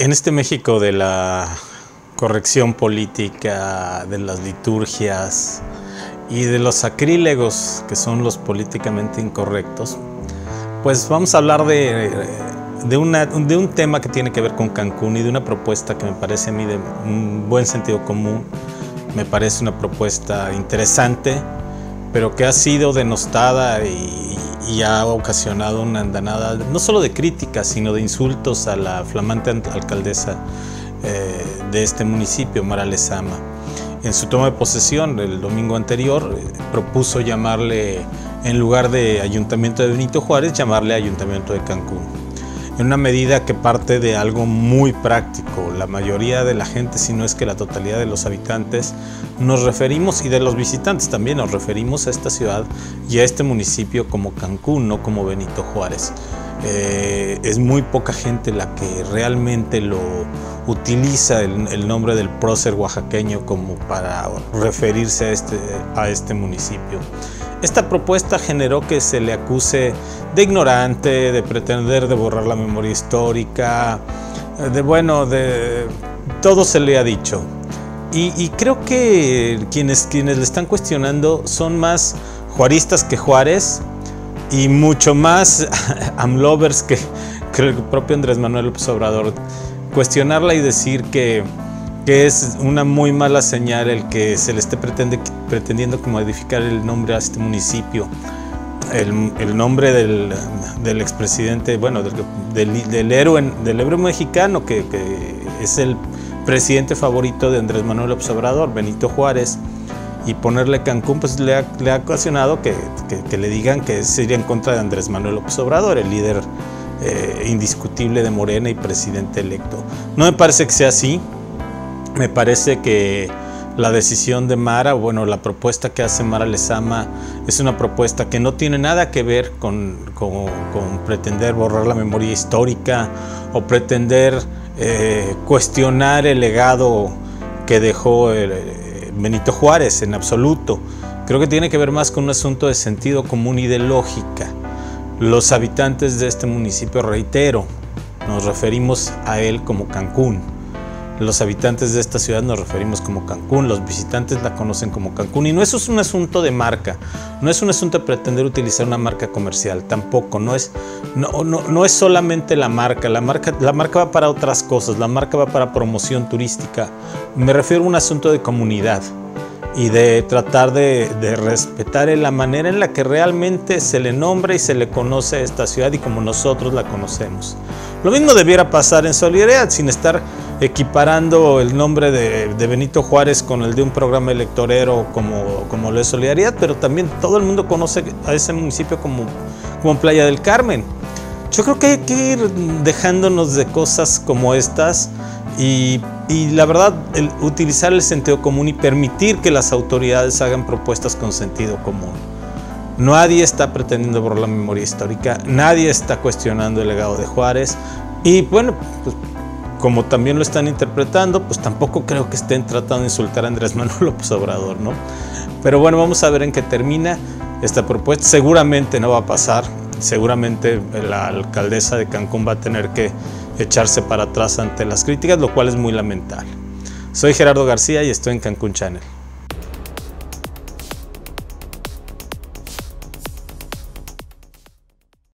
En este México de la corrección política, de las liturgias y de los sacrílegos que son los políticamente incorrectos, pues vamos a hablar de un tema que tiene que ver con Cancún y de una propuesta que me parece a mí de un buen sentido común, me parece una propuesta interesante, pero que ha sido denostada y ha ocasionado una andanada no solo de críticas, sino de insultos a la flamante alcaldesa de este municipio, Mara Lezama. En su toma de posesión el domingo anterior propuso llamarle, en lugar de Ayuntamiento de Benito Juárez, llamarle Ayuntamiento de Cancún. En una medida que parte de algo muy práctico, la mayoría de la gente, si no es que la totalidad de los habitantes, nos referimos, y de los visitantes también, nos referimos a esta ciudad y a este municipio como Cancún, no como Benito Juárez. Es muy poca gente la que realmente lo utiliza el nombre del prócer oaxaqueño como para referirse a este municipio. Esta propuesta generó que se le acuse de ignorante, de pretender de borrar la memoria histórica, de todo se le ha dicho. Y creo que quienes le están cuestionando son más juaristas que Juárez y mucho más amlovers que el propio Andrés Manuel López Obrador. Cuestionarla y decir que es una muy mala señal el que se le esté pretendiendo modificar el nombre a este municipio, el nombre del expresidente, bueno, del héroe mexicano, que es el presidente favorito de Andrés Manuel López Obrador, Benito Juárez, y ponerle Cancún, pues le ha ocasionado que le digan que sería en contra de Andrés Manuel López Obrador, el líder indiscutible de Morena y presidente electo. No me parece que sea así. Me parece que la decisión de Mara, bueno, la propuesta que hace Mara Lezama es una propuesta que no tiene nada que ver con pretender borrar la memoria histórica o pretender cuestionar el legado que dejó Benito Juárez en absoluto. Creo que tiene que ver más con un asunto de sentido común y de lógica. Los habitantes de este municipio, reitero, nos referimos a él como Cancún. Los habitantes de esta ciudad nos referimos como Cancún, los visitantes la conocen como Cancún, y no, eso es un asunto de marca, no es un asunto de pretender utilizar una marca comercial, tampoco, no es solamente la marca va para otras cosas, la marca va para promoción turística. Me refiero a un asunto de comunidad y de tratar de respetar la manera en la que realmente se le nombra y se le conoce a esta ciudad y como nosotros la conocemos. Lo mismo debiera pasar en solidaridad, sin estar equiparando el nombre de Benito Juárez con el de un programa electorero como lo es Solidaridad, pero también todo el mundo conoce a ese municipio como Playa del Carmen. Yo creo que hay que ir dejándonos de cosas como estas y la verdad, utilizar el sentido común y permitir que las autoridades hagan propuestas con sentido común. Nadie está pretendiendo borrar la memoria histórica, nadie está cuestionando el legado de Juárez y bueno, pues como también lo están interpretando, pues tampoco creo que estén tratando de insultar a Andrés Manuel López Obrador, ¿no? Pero bueno, vamos a ver en qué termina esta propuesta. Seguramente no va a pasar, seguramente la alcaldesa de Cancún va a tener que echarse para atrás ante las críticas, lo cual es muy lamentable. Soy Gerardo García y estoy en Cancún Channel.